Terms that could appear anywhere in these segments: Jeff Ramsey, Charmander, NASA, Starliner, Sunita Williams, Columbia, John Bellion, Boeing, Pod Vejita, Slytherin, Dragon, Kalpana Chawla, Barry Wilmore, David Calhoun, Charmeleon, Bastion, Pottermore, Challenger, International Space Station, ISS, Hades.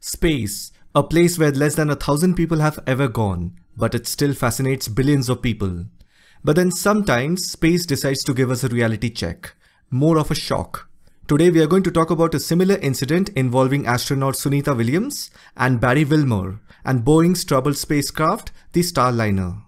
Space, a place where less than 1,000 people have ever gone, but it still fascinates billions of people. But then sometimes space decides to give us a reality check, more of a shock. Today we are going to talk about a similar incident involving astronaut Sunita Williams and Barry Wilmore and Boeing's troubled spacecraft, the Starliner.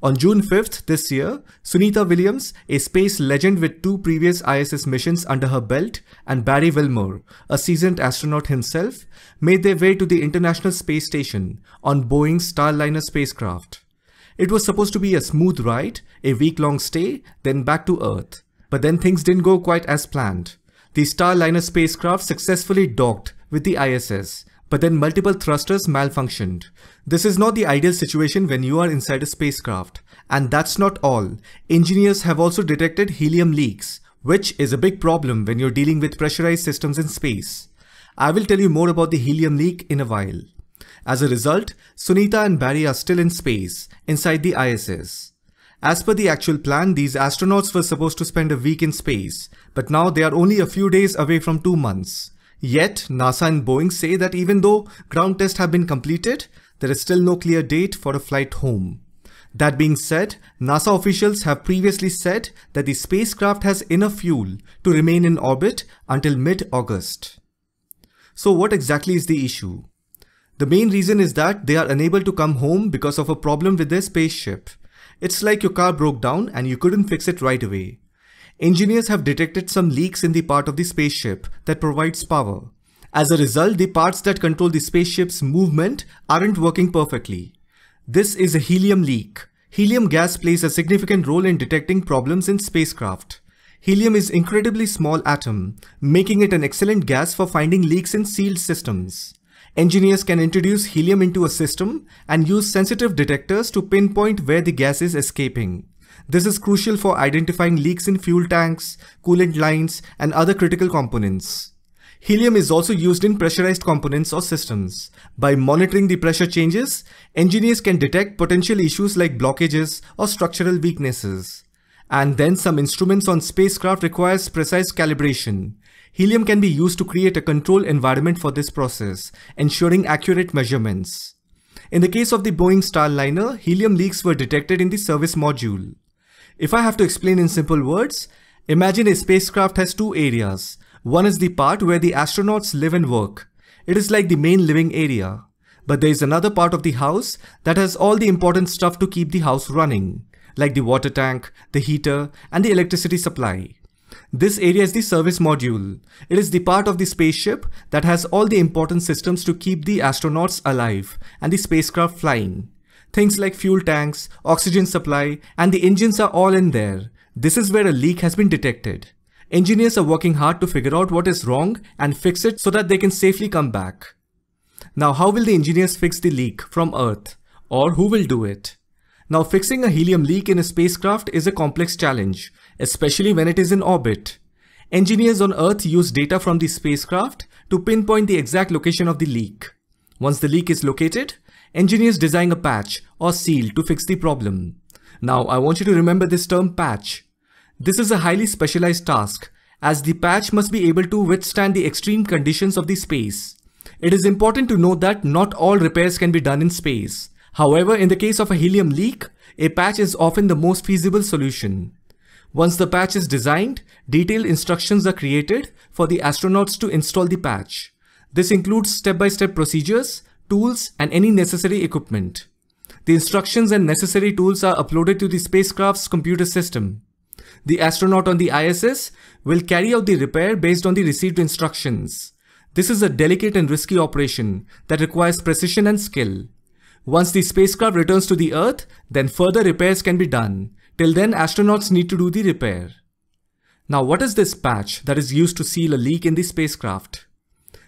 On June 5th this year, Sunita Williams, a space legend with 2 previous ISS missions under her belt, and Barry Wilmore, a seasoned astronaut himself, made their way to the International Space Station on Boeing's Starliner spacecraft. It was supposed to be a smooth ride, a week-long stay, then back to Earth. But then things didn't go quite as planned. The Starliner spacecraft successfully docked with the ISS, but then multiple thrusters malfunctioned. This is not the ideal situation when you are inside a spacecraft. And that's not all. Engineers have also detected helium leaks, which is a big problem when you're dealing with pressurized systems in space. I will tell you more about the helium leak in a while. As a result, Sunita and Barry are still in space, inside the ISS. As per the actual plan, these astronauts were supposed to spend a week in space, but now they are only a few days away from 2 months. Yet, NASA and Boeing say that even though ground tests have been completed, there is still no clear date for a flight home. That being said, NASA officials have previously said that the spacecraft has enough fuel to remain in orbit until mid-August. So what exactly is the issue? The main reason is that they are unable to come home because of a problem with their spaceship. It's like your car broke down and you couldn't fix it right away. Engineers have detected some leaks in the part of the spaceship that provides power. As a result, the parts that control the spaceship's movement aren't working perfectly. This is a helium leak. Helium gas plays a significant role in detecting problems in spacecraft. Helium is an incredibly small atom, making it an excellent gas for finding leaks in sealed systems. Engineers can introduce helium into a system and use sensitive detectors to pinpoint where the gas is escaping. This is crucial for identifying leaks in fuel tanks, coolant lines, and other critical components. Helium is also used in pressurized components or systems. By monitoring the pressure changes, engineers can detect potential issues like blockages or structural weaknesses. And then some instruments on spacecraft require precise calibration. Helium can be used to create a controlled environment for this process, ensuring accurate measurements. In the case of the Boeing Starliner, helium leaks were detected in the service module. If I have to explain in simple words, imagine a spacecraft has 2 areas. One is the part where the astronauts live and work. It is like the main living area. But there is another part of the house that has all the important stuff to keep the house running, like the water tank, the heater, and the electricity supply. This area is the service module. It is the part of the spaceship that has all the important systems to keep the astronauts alive and the spacecraft flying. Things like fuel tanks, oxygen supply, and the engines are all in there. This is where a leak has been detected. Engineers are working hard to figure out what is wrong and fix it so that they can safely come back. Now, how will the engineers fix the leak from Earth? Or who will do it? Now, fixing a helium leak in a spacecraft is a complex challenge, especially when it is in orbit. Engineers on Earth use data from the spacecraft to pinpoint the exact location of the leak. Once the leak is located, engineers design a patch or seal to fix the problem. Now, I want you to remember this term patch. This is a highly specialized task, as the patch must be able to withstand the extreme conditions of the space. It is important to know that not all repairs can be done in space. However, in the case of a helium leak, a patch is often the most feasible solution. Once the patch is designed, detailed instructions are created for the astronauts to install the patch. This includes step-by-step procedures, tools, and any necessary equipment. The instructions and necessary tools are uploaded to the spacecraft's computer system. The astronaut on the ISS will carry out the repair based on the received instructions. This is a delicate and risky operation that requires precision and skill. Once the spacecraft returns to the Earth, then further repairs can be done. Till then, astronauts need to do the repair. Now, what is this patch that is used to seal a leak in the spacecraft?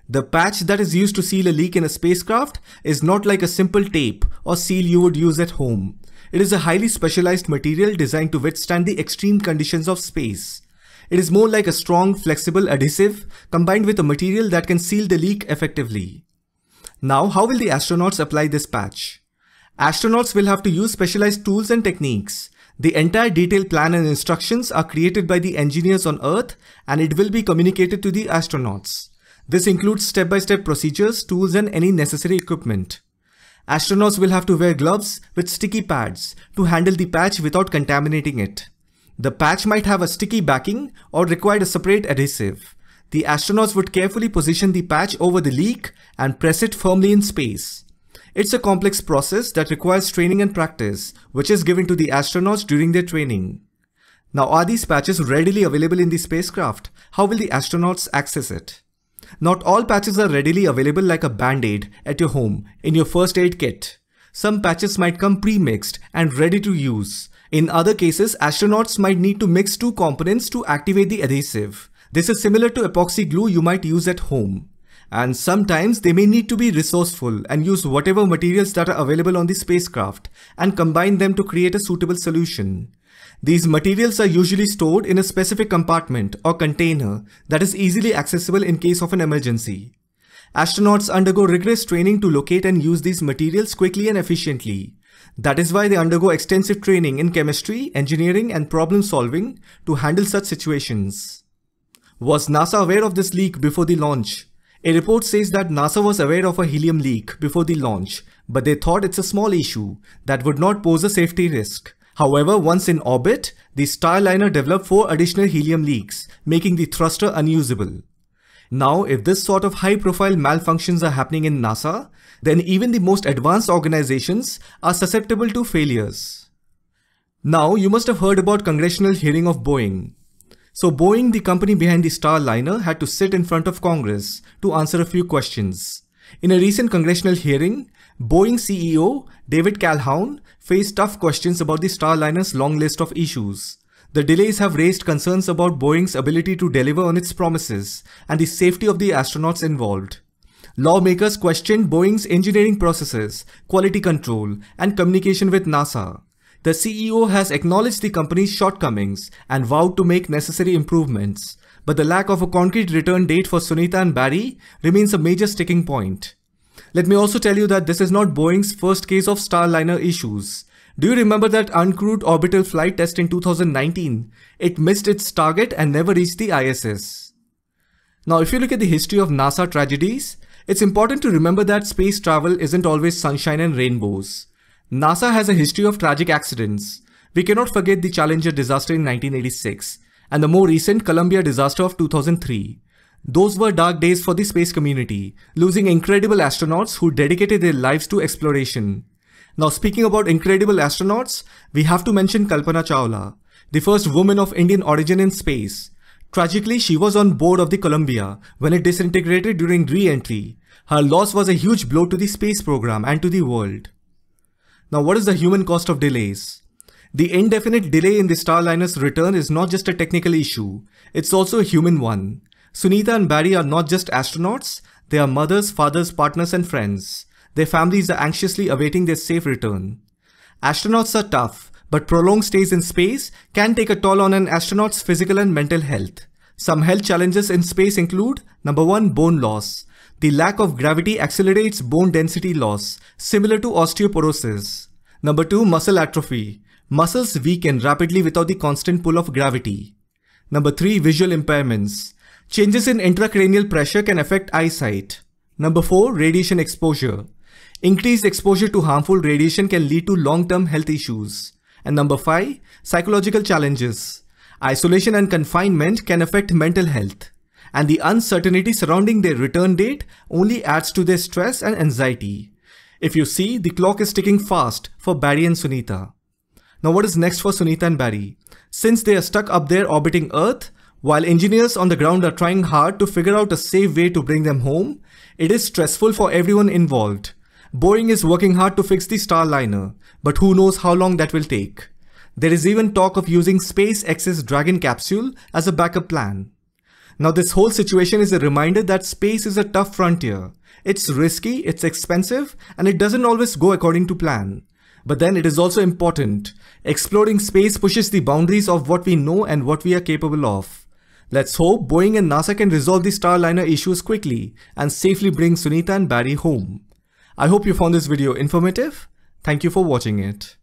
The patch that is used to seal a leak in a spacecraft is not like a simple tape or seal you would use at home. It is a highly specialized material designed to withstand the extreme conditions of space. It is more like a strong, flexible adhesive combined with a material that can seal the leak effectively. Now, how will the astronauts apply this patch? Astronauts will have to use specialized tools and techniques. The entire detailed plan and instructions are created by the engineers on Earth, and it will be communicated to the astronauts. This includes step-by-step procedures, tools and any necessary equipment. Astronauts will have to wear gloves with sticky pads to handle the patch without contaminating it. The patch might have a sticky backing or require a separate adhesive. The astronauts would carefully position the patch over the leak and press it firmly in space. It's a complex process that requires training and practice, which is given to the astronauts during their training. Now, are these patches readily available in the spacecraft? How will the astronauts access it? Not all patches are readily available like a band-aid at your home, in your first aid kit. Some patches might come pre-mixed and ready to use. In other cases, astronauts might need to mix two components to activate the adhesive. This is similar to epoxy glue you might use at home. And sometimes they may need to be resourceful and use whatever materials that are available on the spacecraft and combine them to create a suitable solution. These materials are usually stored in a specific compartment or container that is easily accessible in case of an emergency. Astronauts undergo rigorous training to locate and use these materials quickly and efficiently. That is why they undergo extensive training in chemistry, engineering, and problem solving to handle such situations. Was NASA aware of this leak before the launch? A report says that NASA was aware of a helium leak before the launch, but they thought it's a small issue that would not pose a safety risk. However, once in orbit, the Starliner developed 4 additional helium leaks, making the thruster unusable. Now, if this sort of high-profile malfunctions are happening in NASA, then even the most advanced organizations are susceptible to failures. Now, you must have heard about congressional hearing of Boeing. So Boeing, the company behind the Starliner, had to sit in front of Congress to answer a few questions. In a recent congressional hearing, Boeing CEO David Calhoun faced tough questions about the Starliner's long list of issues. The delays have raised concerns about Boeing's ability to deliver on its promises and the safety of the astronauts involved. Lawmakers questioned Boeing's engineering processes, quality control, and communication with NASA. The CEO has acknowledged the company's shortcomings and vowed to make necessary improvements, but the lack of a concrete return date for Sunita and Barry remains a major sticking point. Let me also tell you that this is not Boeing's first case of Starliner issues. Do you remember that uncrewed orbital flight test in 2019? It missed its target and never reached the ISS. Now, if you look at the history of NASA tragedies, it's important to remember that space travel isn't always sunshine and rainbows. NASA has a history of tragic accidents. We cannot forget the Challenger disaster in 1986 and the more recent Columbia disaster of 2003. Those were dark days for the space community, losing incredible astronauts who dedicated their lives to exploration. Now, speaking about incredible astronauts, we have to mention Kalpana Chawla, the first woman of Indian origin in space. Tragically, she was on board of the Columbia when it disintegrated during re-entry. Her loss was a huge blow to the space program and to the world. Now, what is the human cost of delays? The indefinite delay in the Starliner's return is not just a technical issue, it's also a human one. Sunita and Barry are not just astronauts, they are mothers, fathers, partners and friends. Their families are anxiously awaiting their safe return. Astronauts are tough, but prolonged stays in space can take a toll on an astronaut's physical and mental health. Some health challenges in space include, number 1, bone loss. The lack of gravity accelerates bone density loss, similar to osteoporosis. Number 2, muscle atrophy. Muscles weaken rapidly without the constant pull of gravity. Number 3, visual impairments. Changes in intracranial pressure can affect eyesight. Number 4, radiation exposure. Increased exposure to harmful radiation can lead to long-term health issues. And number 5, psychological challenges. Isolation and confinement can affect mental health. And the uncertainty surrounding their return date only adds to their stress and anxiety. If you see, the clock is ticking fast for Barry and Sunita. Now, what is next for Sunita and Barry? Since they are stuck up there orbiting Earth, while engineers on the ground are trying hard to figure out a safe way to bring them home, it is stressful for everyone involved. Boeing is working hard to fix the Starliner, but who knows how long that will take. There is even talk of using SpaceX's Dragon capsule as a backup plan. Now, this whole situation is a reminder that space is a tough frontier. It's risky, it's expensive, and it doesn't always go according to plan. But then it is also important. Exploring space pushes the boundaries of what we know and what we are capable of. Let's hope Boeing and NASA can resolve the Starliner issues quickly and safely bring Sunita and Barry home. I hope you found this video informative. Thank you for watching it.